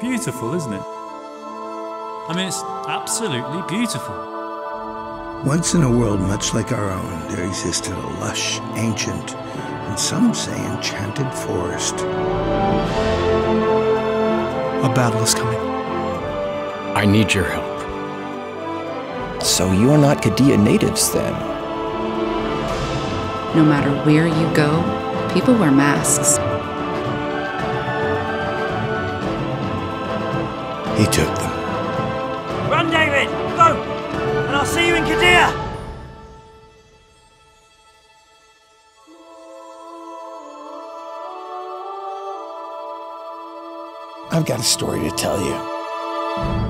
Beautiful, isn't it? I mean, it's absolutely beautiful. Once in a world much like our own, there existed a lush, ancient, and some say enchanted forest. A battle is coming. I need your help. So you are not Cadia natives, then? No matter where you go, people wear masks. He took them. Run, David! Go! And I'll see you in Cadia! I've got a story to tell you.